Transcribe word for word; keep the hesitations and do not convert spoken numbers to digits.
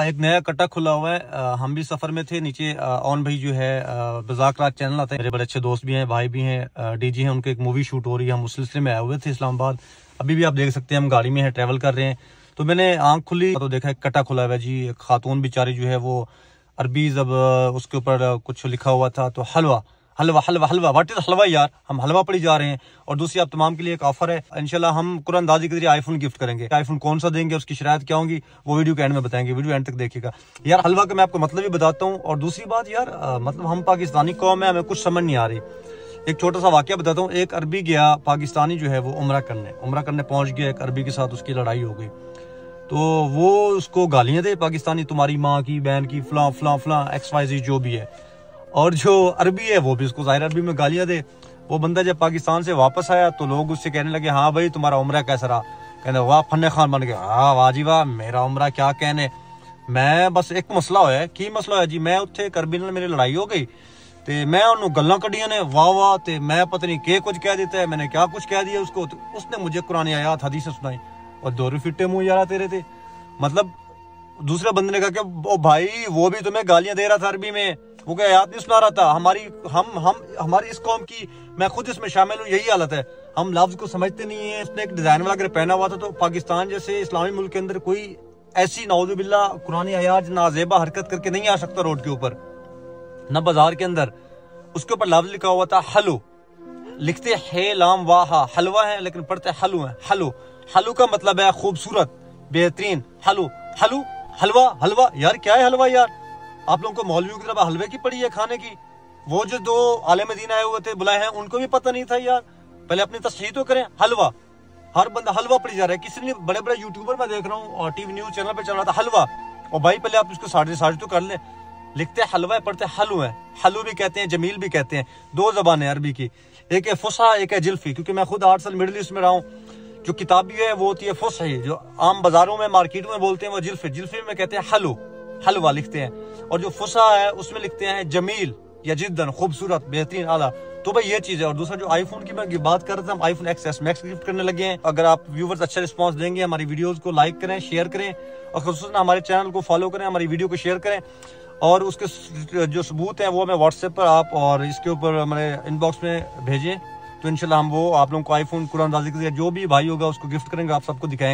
एक नया कट्टा खुला हुआ है। हम भी सफर में थे। नीचे ऑन भाई जो है बजाक रात चैनल आते हैं, मेरे बड़े अच्छे दोस्त भी हैं, भाई भी हैं, डीजी हैं, उनके एक मूवी शूट हो रही है। हम उस सिलसिले में आए हुए थे इस्लामाबाद। अभी भी आप देख सकते हैं हम गाड़ी में हैं, ट्रैवल कर रहे हैं। तो मैंने आंख खुली तो देखा एक कट्टा खुला हुआ है जी। एक खातून बेचारी जो है वो अरबी जब उसके ऊपर कुछ लिखा हुआ था तो हलवा हलवा हलवा हलवा व्हाट इज हलवा यार, हम हलवा पड़ी जा रहे हैं। और दूसरी आप तमाम के लिए एक ऑफर है, इंशाल्लाह हम कुरान दादी के जरिए आईफोन गिफ्ट करेंगे। आईफोन कौन सा देंगे, उसकी शरायत क्या होंगी, वो वीडियो के एंड में बताएंगे। वीडियो एंड तक देखिएगा। यार हलवा का मैं आपको मतलब भी बताता हूँ। और दूसरी बात यार आ, मतलब हम पाकिस्तानी कौम है, हमें कुछ समझ नहीं आ रही। एक छोटा सा वाकया बताता हूँ। एक अरबी गया पाकिस्तानी जो है वो उमरा करने उमरा करने पहुंच गया। एक अरबी के साथ उसकी लड़ाई हो गई तो वो उसको गालियाँ दे पाकिस्तानी, तुम्हारी माँ की, बहन की, फलां फलां फलां एक्स वाई जो भी है। और जो अरबी है वो भी उसको ज़ाहिर अरबी में गालियाँ दे। वो बंदा जब पाकिस्तान से वापस आया तो लोग उससे कहने लगे, हाँ भाई तुम्हारा उम्रा कैसा रहा? कहने वाह फन्ने खान बन गया, हाँ वाह जी वाह, मेरा उम्रा क्या कहने। मैं बस एक मसला होया, की मसला होया जी, मैं उत्थे एक अरबी नाल मेरी लड़ाई हो गई तो मैं उन्होंने गल्लां कढ़ियां ने वाह वाह, तो मैं पता नहीं के कुछ कह देता है, मैंने क्या कुछ कह दिया उसको, तो उसने मुझे कुरानी आयात हदीसें सुनाई और दो फिट्टे मुँह यारा तेरे थे। मतलब दूसरे बंदे ने कहा कि ओ भाई वो भी तुम्हें गालियाँ दे रहा था अरबी में, वो क्या याद नहीं सुना रहा था? हमारी हम हम हमारी इस कौम की, मैं खुद इसमें शामिल हूँ, यही हालत है। हम लफ्ज़ को समझते नहीं है। उसने एक डिज़ाइन वाला अगर पहना हुआ था तो पाकिस्तान जैसे इस्लामी मुल्क के अंदर कोई ऐसी नाउज़ुबिल्ला कुरानी हयाज नाजेबा हरकत करके नहीं आ सकता रोड के ऊपर, न बाजार के अंदर। उसके ऊपर लफ्ज़ लिखा हुआ था हलो, लिखते है लाम वाह हलवा है लेकिन पढ़ते हलू है। हलो हलू का मतलब है खूबसूरत, बेहतरीन। हलू हलू हलवा हलवा यार क्या है हलवा यार? आप लोगों को मौलवियों की तरफ हलवे की पड़ी है खाने की। वो जो दो आले मदीना आए हुए थे बुलाए हैं, उनको भी पता नहीं था यार। पहले अपनी तस्हीह तो करें। हलवा, हर बंदा हलवा पड़ी जा रहा है। किसी ने बड़े बड़े यूट्यूबर में देख रहा हूँ और टीवी न्यूज चैनल पे चल रहा था हलवा, और भाई पहले आप उसको साढ़े साढ़े तो कर लें। लिखते हलवा है, पढ़ते हलू है। हलू भी कहते हैं, जमील भी कहते हैं। दो जबान है अरबी की, एक है फुसा, एक है जिल्फी। क्योंकि मैं खुद आठ साल मिडिल ईस्ट में रहा हूँ। जो किताबी है वो होती है फुसही, जो आम बाजारों में मार्केट में बोलते हैं वो जिल्फी। जिल्फी में कहते हैं हलू, हलवा लिखते हैं। और जो फुसा है उसमें लिखते हैं जमील या जिद्दन, खूबसूरत, बेहतरीन, आला। तो भाई ये चीज़ है। और दूसरा जो आईफोन की मैं बात कर रहा था, हम iPhone X S Max gift करने लगे हैं। अगर आप व्यूवर्स अच्छा रिस्पांस देंगे, हमारी वीडियोस को लाइक करें, शेयर करें और खुसूसन हमारे चैनल को फॉलो करें, हमारी वीडियो को शेयर करें। और उसके जो सबूत हैं वो हमें व्हाट्सएप पर आप और इसके ऊपर हमारे इनबॉक्स में भेजें तो इंशाल्लाह हम वो आप लोगों को आईफोन कुरान दादी के जो भी भाई होगा उसको गिफ्ट करेंगे, आप सबको दिखाएंगे।